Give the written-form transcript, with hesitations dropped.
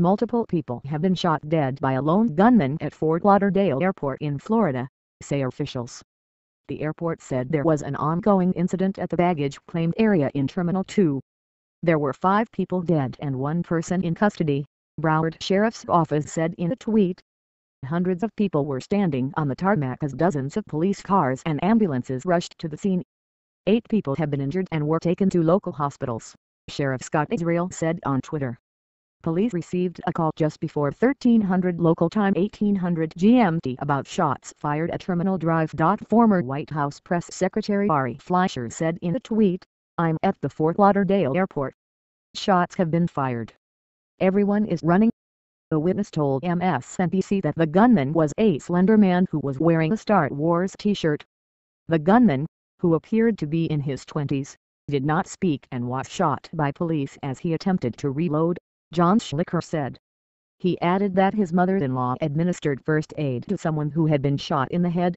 multiple people have been shot dead by a lone gunman at Fort Lauderdale Airport in Florida, say officials. The airport said there was an ongoing incident at the baggage claim area in Terminal 2. There were 5 people dead and 1 person in custody, Broward Sheriff's Office said in a tweet. Hundreds of people were standing on the tarmac as dozens of police cars and ambulances rushed to the scene. 8 people have been injured and were taken to local hospitals, Sheriff Scott Israel said on Twitter. Police received a call just before 1300 local time 1800 GMT about shots fired at Terminal Drive. Former White House Press Secretary Ari Fleischer said in a tweet, "I'm at the Fort Lauderdale airport. Shots have been fired. Everyone is running." The witness told MSNBC that the gunman was a slender man who was wearing a Star Wars t-shirt. The gunman, who appeared to be in his 20s, did not speak and was shot by police as he attempted to reload, John Schlicher said. He added that his mother-in-law administered first aid to someone who had been shot in the head,